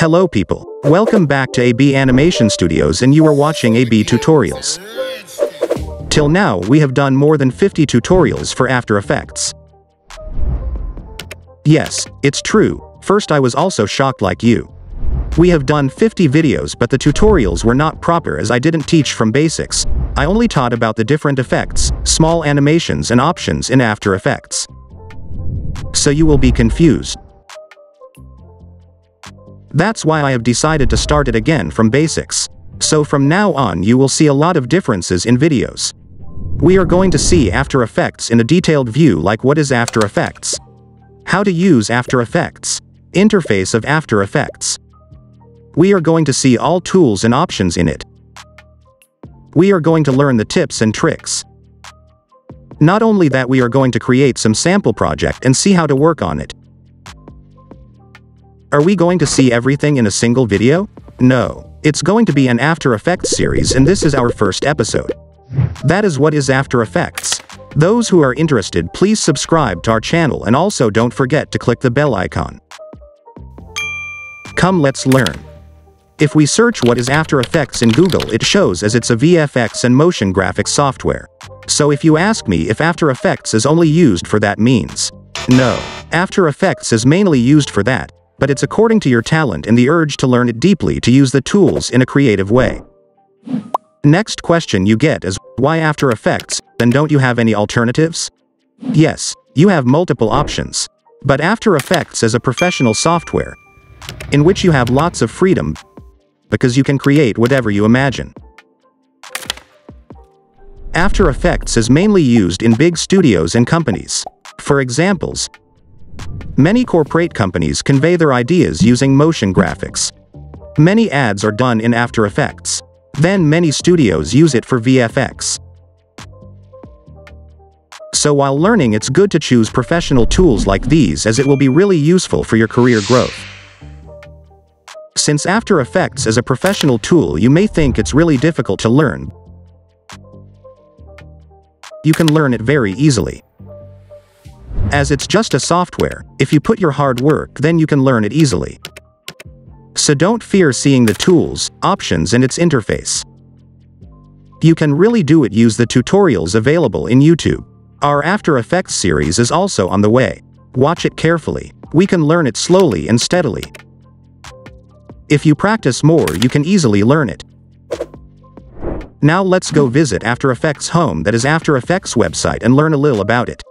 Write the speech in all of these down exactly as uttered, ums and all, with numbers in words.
Hello people. Welcome back to A B Animation Studios and you are watching A B tutorials. Till now we have done more than fifty tutorials for After Effects. Yes, it's true, first I was also shocked like you. We have done fifty videos but the tutorials were not proper as I didn't teach from basics. I only taught about the different effects, small animations and options in After Effects. So you will be confused. That's why I have decided to start it again from basics. So from now on you will see a lot of differences in videos. We are going to see After Effects in a detailed view, like what is After Effects, how to use After Effects, interface of After Effects. We are going to see all tools and options in it. We are going to learn the tips and tricks. Not only that, we are going to create some sample project and see how to work on it. Are we going to see everything in a single video? No. It's going to be an After Effects series and this is our first episode. That is what is After Effects. Those who are interested, please subscribe to our channel and also don't forget to click the bell icon. Come, let's learn. If we search what is After Effects in Google, it shows as it's a V F X and motion graphics software. So if you ask me if After Effects is only used for that, means no. After Effects is mainly used for that. But it's according to your talent and the urge to learn it deeply to use the tools in a creative way. Next question you get is, why After Effects, then don't you have any alternatives? Yes, you have multiple options. But After Effects is a professional software, in which you have lots of freedom, because you can create whatever you imagine. After Effects is mainly used in big studios and companies. For examples, many corporate companies convey their ideas using motion graphics. Many ads are done in After Effects. Then many studios use it for V F X. So while learning, it's good to choose professional tools like these as it will be really useful for your career growth. Since After Effects is a professional tool, you may think it's really difficult to learn. You can learn it very easily. As it's just a software, if you put your hard work then you can learn it easily. So don't fear seeing the tools, options and its interface. You can really do it. Use the tutorials available in YouTube. Our After Effects series is also on the way. Watch it carefully. We can learn it slowly and steadily. If you practice more you can easily learn it. Now let's go visit After Effects home, that is After Effects website, and learn a little about it.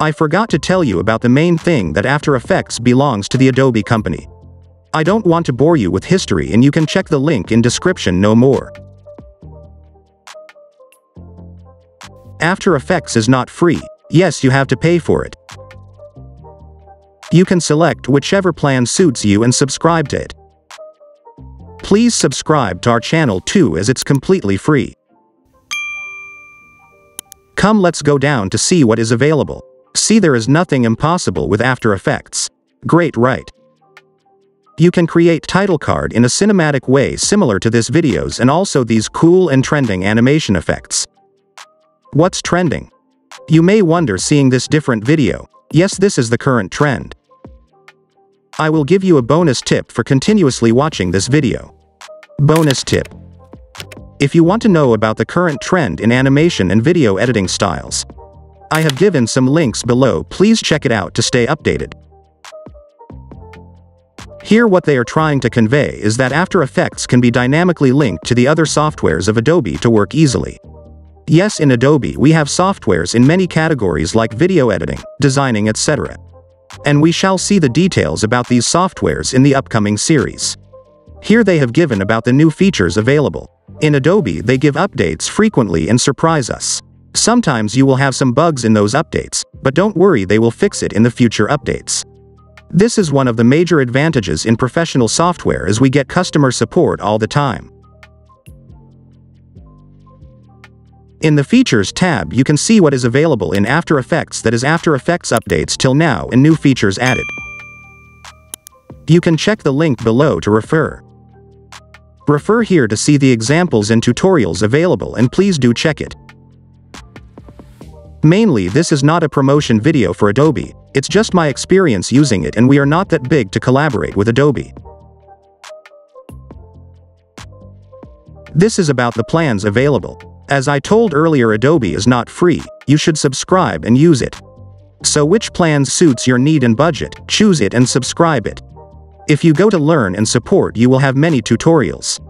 I forgot to tell you about the main thing, that After Effects belongs to the Adobe company. I don't want to bore you with history and you can check the link in description no more. After Effects is not free. Yes, you have to pay for it. You can select whichever plan suits you and subscribe to it. Please subscribe to our channel too as it's completely free. Come, let's go down to see what is available. See, there is nothing impossible with After Effects. Great, right? You can create title card in a cinematic way similar to this videos, and also these cool and trending animation effects. What's trending? You may wonder seeing this different video. Yes, this is the current trend. I will give you a bonus tip for continuously watching this video. Bonus tip. If you want to know about the current trend in animation and video editing styles, I have given some links below, please check it out to stay updated. Here what they are trying to convey is that After Effects can be dynamically linked to the other softwares of Adobe to work easily. Yes, in Adobe we have softwares in many categories like video editing, designing et cetera. And we shall see the details about these softwares in the upcoming series. Here they have given about the new features available. In Adobe they give updates frequently and surprise us. Sometimes you will have some bugs in those updates, but don't worry, they will fix it in the future updates. This is one of the major advantages in professional software as we get customer support all the time. In the Features tab you can see what is available in After Effects, that is After Effects updates till now and new features added. You can check the link below to refer. Refer here to see the examples and tutorials available, and please do check it. Mainly this is not a promotion video for Adobe, It's just my experience using it, and we are not that big to collaborate with Adobe. This is about the plans available. As I told earlier, Adobe is not free, you should subscribe and use it. So which plan suits your need and budget, choose it and subscribe it. If you go to learn and support, you will have many tutorials.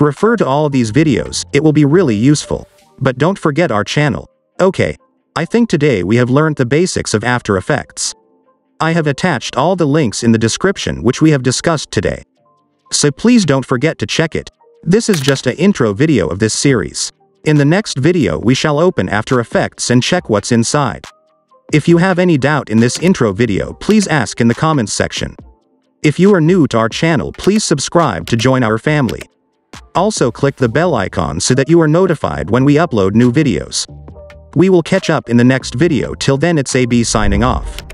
Refer to all these videos, it will be really useful. But don't forget our channel. Okay. I think today we have learned the basics of After Effects. I have attached all the links in the description which we have discussed today. So please don't forget to check it. This is just an intro video of this series. In the next video we shall open After Effects and check what's inside. If you have any doubt in this intro video, please ask in the comments section. If you are new to our channel, please subscribe to join our family. Also click the bell icon so that you are notified when we upload new videos. We will catch up in the next video. Till then, it's A B signing off.